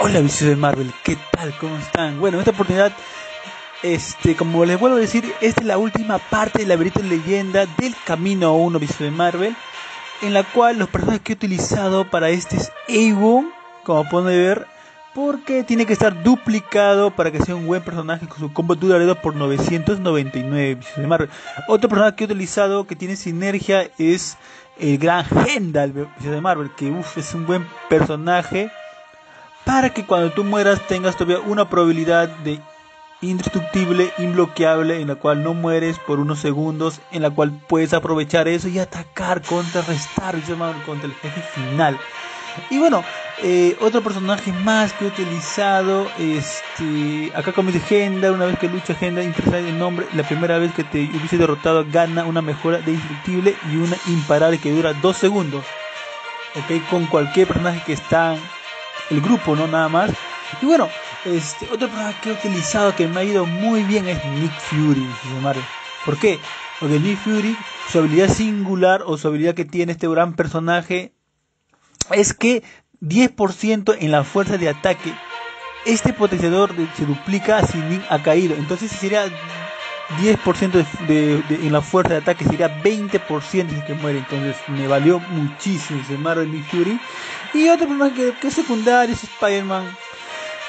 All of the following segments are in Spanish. Hola, amigos de Marvel, ¿qué tal? ¿Cómo están? Bueno, en esta oportunidad, como les vuelvo a decir, esta es la última parte del laberinto de leyenda del Camino 1, amigos de Marvel, en la cual los personajes que he utilizado para este es Ægon, como pueden ver, porque tiene que estar duplicado para que sea un buen personaje con su combo duradero por 999, amigos de Marvel. Otro personaje que he utilizado que tiene sinergia es el gran Gendal, amigos de Marvel, que es un buen personaje, para que cuando tú mueras tengas todavía una probabilidad de indestructible, inbloqueable, en la cual no mueres por unos segundos, en la cual puedes aprovechar eso y atacar, contrarrestar, contra el jefe final. Y bueno, otro personaje más que he utilizado, acá con mi agenda, una vez que lucha agenda, interesante el nombre, la primera vez que te hubiese derrotado gana una mejora de indestructible y una imparable que dura 2 segundos, ok, con cualquier personaje que está el grupo, no nada más. Y bueno, otro personaje que he utilizado que me ha ido muy bien es Nick Fury, Mario. ¿Por qué? Porque Nick Fury, su habilidad singular o su habilidad que tiene este gran personaje es que 10% en la fuerza de ataque este potenciador se duplica si Nick ha caído. Entonces sería 10% en la fuerza de ataque, sería 20% que muere. Entonces me valió muchísimo ese Marvel Nick Fury. Y otro personaje que es secundario es Spider-Man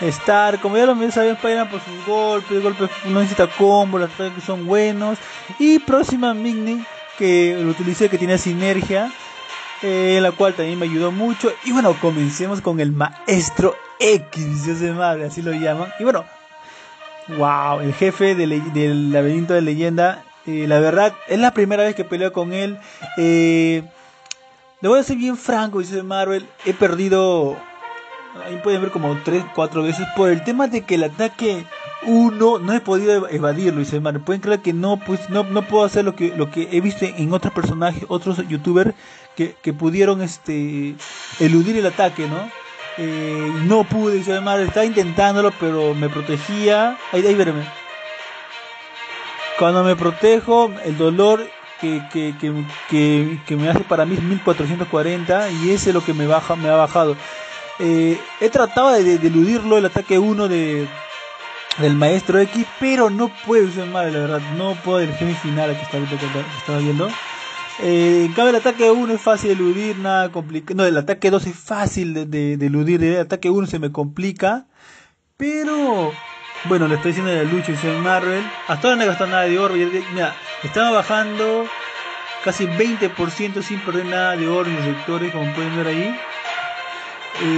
Star. Como ya lo saben, Spider-Man por sus golpes no necesita combo, los ataques que son buenos. Y próxima Migni, que lo utilicé, que tiene sinergia, la cual también me ayudó mucho. Y bueno, comencemos con el Maestro X, Dios de Madre, así lo llaman. Y bueno, wow, el jefe del laberinto de leyenda, la verdad, es la primera vez que peleo con él. Le voy a ser bien franco, dice Marvel, he perdido, ahí pueden ver como 3, 4 veces, por el tema de que el ataque 1 no he podido evadirlo, dice Marvel. Pueden creer que no, pues, no puedo hacer lo que he visto en otros personajes, otros youtubers que pudieron eludir el ataque, ¿no? No pude, dice Marvel, estaba intentándolo, pero me protegía, ahí verme. Cuando me protejo, el dolor que me hace para mí 1440, y ese es lo que me ha bajado. He tratado de eludirlo el ataque 1 del Maestro X, pero no puedo usar mal, la verdad, no puedo el jefe final que estaba viendo. En cambio el ataque 1 es fácil de eludir, nada complicado. No, el ataque 2 es fácil de eludir, el ataque 1 se me complica, pero bueno, le estoy diciendo de la lucha y Marvel. Hasta ahora no he gastado nada de oro. Mira, estaba bajando casi 20% sin perder nada de oro en los sectores, como pueden ver ahí.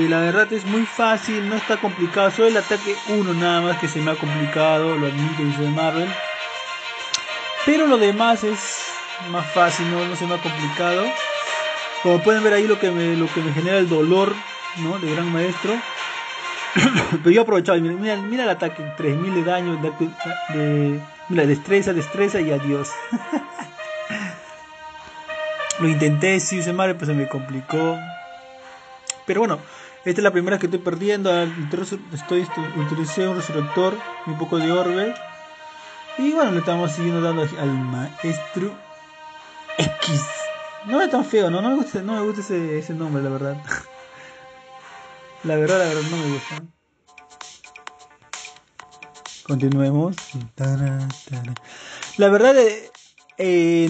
La verdad es muy fácil, no está complicado. Solo el ataque 1 nada más que se me ha complicado, lo admito, dice Marvel. Pero lo demás es más fácil, no se me ha complicado. Como pueden ver ahí lo que me genera el dolor, ¿no?, de gran maestro. Pero yo aprovechaba, mira el ataque, 3000 de daño, mira, destreza y adiós. Lo intenté, sí, se madre, pues se me complicó. Pero bueno, esta es la primera que estoy perdiendo. Utilicé un resurrector y un poco de orbe. Y bueno, le estamos siguiendo dando al Maestro X. No es tan feo, no me gusta ese nombre, la verdad. La verdad no me gusta. Continuemos. La verdad,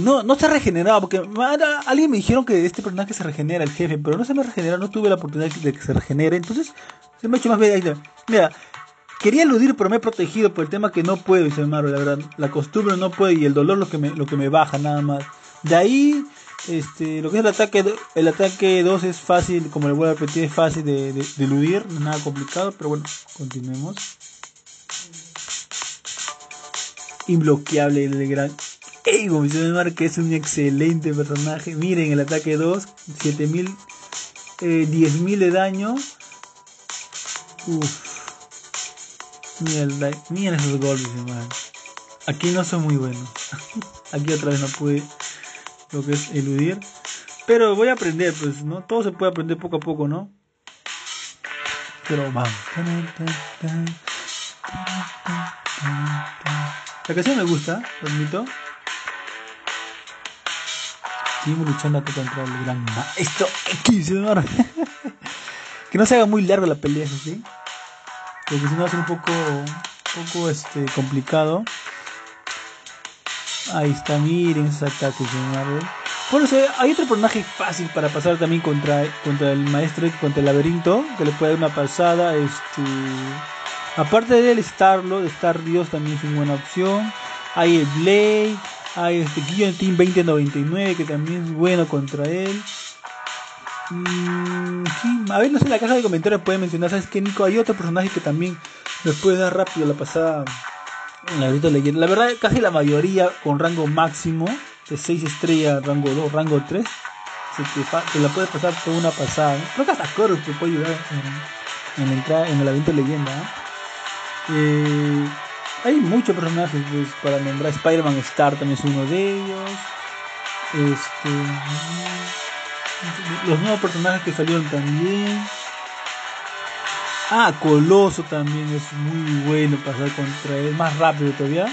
no está regenerado, porque alguien me dijeron que este personaje se regenera el jefe, pero no se me regenera, no tuve la oportunidad de que se regenere, entonces se me ha hecho más bien. Mira, quería eludir, pero me he protegido por el tema que no puedo, dice Mario, la verdad, la costumbre no puede y el dolor lo que me baja nada más. De ahí, lo que es el ataque 2 es fácil, como le vuelvo a repetir, es fácil de eludir, no es nada complicado, pero bueno, continuemos. Inbloqueable el gran Ego, que es un excelente personaje. Miren el ataque 2, 7000, 10000 de daño. Uff, miren esos golpes, hermano. Aquí no son muy buenos. Aquí otra vez no pude lo que es eludir, pero voy a aprender, pues, ¿no? Todo se puede aprender poco a poco, ¿no? Pero vamos. La canción me gusta, lo admito. Seguimos luchando contra el gran Maestro X, que no se haga muy largo la pelea, ¿sí? porque si no va a ser un poco complicado. Ahí está, miren esos ataques de Marvel. Bueno, o sea, hay otro personaje fácil para pasar también contra el Maestro X, contra el laberinto, que le puede dar una pasada. Aparte del Star-Lord, Star-Dios también es una buena opción. Hay el Blade, hay Guillotin 2099, que también es bueno contra él. A ver, no sé, en la caja de comentarios pueden mencionar, ¿sabes qué, Nico? Hay otro personaje que también les puede dar rápido la pasada. La verdad, casi la mayoría con rango máximo de 6 estrellas, rango 2, rango 3. Te la puedes pasar por una pasada. Creo que hasta Corvus te puede ayudar en entrar en el evento de leyenda. Hay muchos personajes, pues, para nombrar. Spider-Man Star también es uno de ellos. Los nuevos personajes que salieron también. Coloso también es muy bueno pasar contra él, más rápido todavía.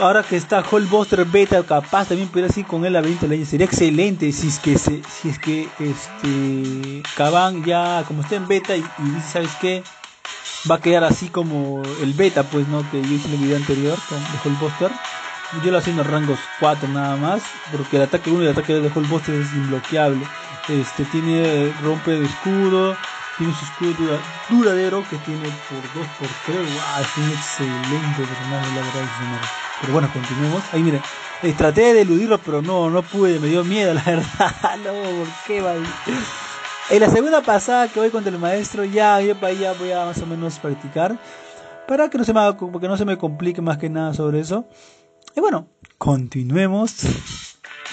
Ahora que está Hulkbuster Beta, capaz también pudiera ir con él a 20 leyes. Sería excelente si es que Caban ya, como está en beta, y dice, ¿sabes qué? Va a quedar así como el beta, pues, ¿no? Que yo hice en el video anterior de Hulkbuster. Yo lo hacía en los rangos 4 nada más, porque el ataque 1 y el ataque 2 de Hulkbuster es inbloqueable. Tiene rompe de escudo. Tiene su escudo duradero que tiene por 2 por 3. ¡Wow! Es un excelente personaje, la verdad, señores. Pero bueno, continuemos. Ahí miren, traté de eludirlo, pero no pude. Me dio miedo, la verdad. No, ¿por qué, baby? En la segunda pasada que voy contra el maestro, ya voy a más o menos practicar. Para que no se me complique más que nada sobre eso. Y bueno, continuemos.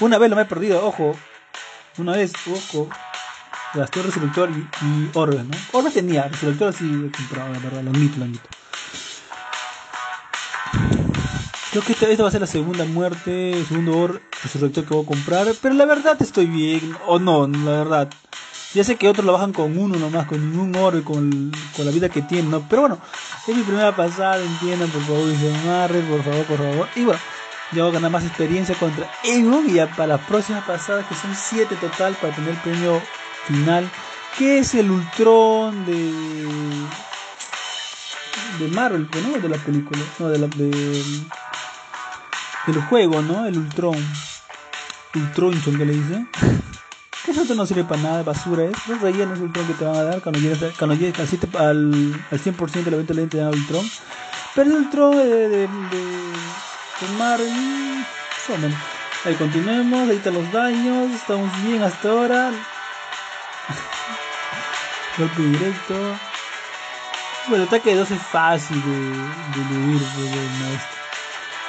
Una vez lo me he perdido, ojo. Una vez, ojo. Gasté resurrector y orbes, ¿no? Orbes tenía, resurrector sí he comprado, la verdad, lo admito. Creo que esta va a ser la segunda muerte, el segundo resurrector que voy a comprar. Pero la verdad estoy bien, o no, la verdad. Ya sé que otros lo bajan con uno nomás, con ningún orbe, con la vida que tienen, ¿no? Pero bueno, es mi primera pasada, entiendan, por favor, y se amarren, por favor. Y bueno, ya voy a ganar más experiencia contra Ego, y ya para las próximas pasadas, que son 7 total, para tener el premio final, que es el Ultron de Marvel, ¿no? De las películas, no, del juego, ¿no? El Ultron que le dice. Que eso no sirve para nada, basura es. Los rellenos es Ultron que te van a dar cuando llegues al 100% del evento, te dan a Ultron. Pero el Ultron de Marvel, bueno, ahí continuemos, ahí están los daños, estamos bien hasta ahora. Golpe directo. Bueno, el ataque de 2 es fácil de eludir, de maestro.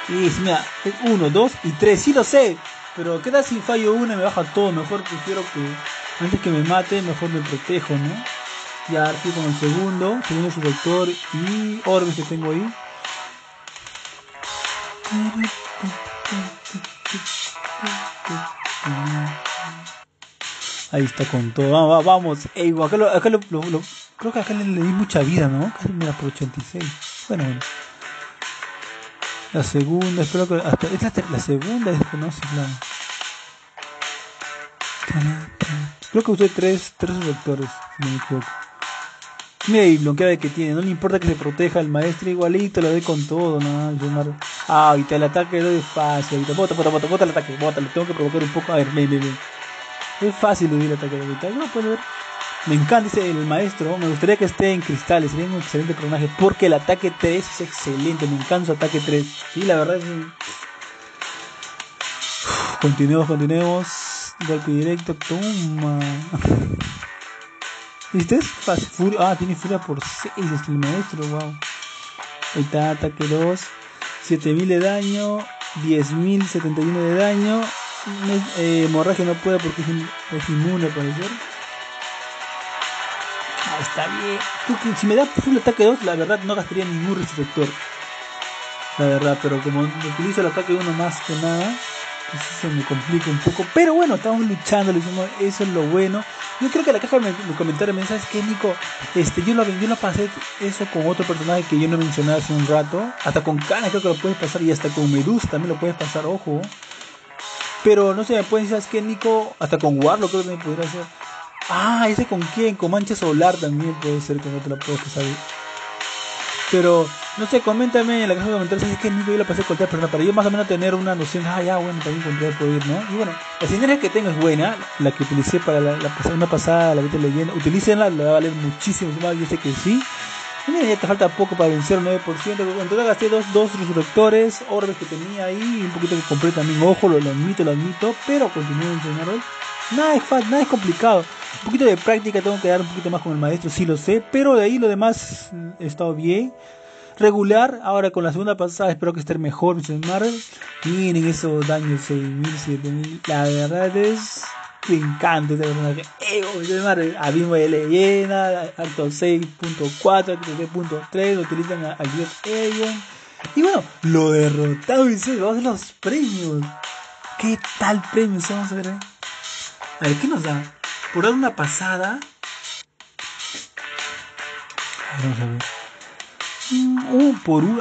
Y mira, es 1, 2 y 3, sí lo sé. Pero queda sin fallo 1 y me baja todo. Mejor prefiero que antes que me mate, mejor me protejo, ¿no? Ya aquí con el segundo subvector y orbes que tengo ahí. Ahí está con todo, vamos. Ey, acá creo que acá le di mucha vida, ¿no? Casi me da por 86. Bueno. La segunda, espero que hasta la segunda es que no se la... Creo que usé tres vectores, si no me equivoco. Mira y bloqueada que tiene, no le importa que se proteja el maestro, igualito lo doy con todo, ¿no? Ahorita el ataque doy fácil, ahorita bota el ataque, le tengo que provocar un poco, a ver, ven. Es fácil eludir el ataque de metal, no puedo ver. Me encanta el maestro, me gustaría que esté en cristales, sería un excelente personaje, porque el ataque 3 es excelente, me encanta su ataque 3. Sí, la verdad es... Continuemos. Golpe directo, toma. ¿Viste? Es fácil. Tiene furia por 6, es el maestro, wow. Ahí está, ataque 2. 7000 de daño, 10071 de daño. Hemorragia no puede porque es inmune al parecer. Está bien. Porque si me da full ataque 2, la verdad no gastaría ningún receptor. La verdad, pero como utilizo el ataque 1 más que nada, pues se me complica un poco. Pero bueno, estamos luchando, eso es lo bueno. Yo creo que la caja de comentarios me dice, ¿sabes qué, Nico? Yo lo pasé eso con otro personaje que yo no mencioné hace un rato. Hasta con Kana creo que lo puedes pasar, y hasta con Medus también lo puedes pasar, ojo. Pero no se me puede decir, ¿sabes qué, Nico? Hasta con Warlock creo que me podría hacer. Ah, ¿ese con quién? Con Mancha Solar también puede ser, con otra cosa, ¿sabes? Pero, no sé, coméntame en la caja de comentarios si es que nunca yo la pasé con Trea, pero para yo más o menos tener una noción, ah, ya, bueno, también con Trea puedo ir, ¿no? Y bueno, la sinergia que tengo es buena, la que utilicé para la pasada, la que te leyendo, utilícenla, la va a valer muchísimo, yo sé que sí. Y mira, ya te falta poco para vencer el 9%, en total gasté dos resurrectores, orbes que tenía ahí, y un poquito que compré también, ojo, lo admito, pero continúo a enseñar hoy. Nada es fácil, nada es complicado. Un poquito de práctica tengo que dar un poquito más con el maestro, sí lo sé, pero de ahí lo demás he estado bien. Regular, ahora con la segunda pasada espero que esté mejor, mis hermanos. Miren esos daños, 6.000, 7.000, la verdad es que encanta este personaje. Mis hermanos, abismo de leyenda, acto 6.4, acto 3.3, lo utilizan al dios Ægon. Y bueno, lo derrotado, mis hermanos, vamos a ver los premios. ¿Qué tal premios? Vamos a ver. A ver, ¿qué nos da? Por dar una pasada. A ver, vamos a ver.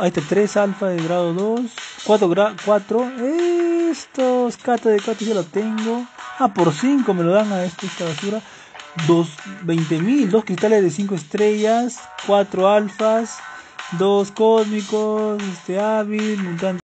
Ahí está, 3 alfa de grado 2. 4. Estos catas de catas ya lo tengo. Ah, por 5 me lo dan a esta basura. 20.000. 2 cristales de 5 estrellas. 4 alfas. 2 cósmicos. Hábil, mutante.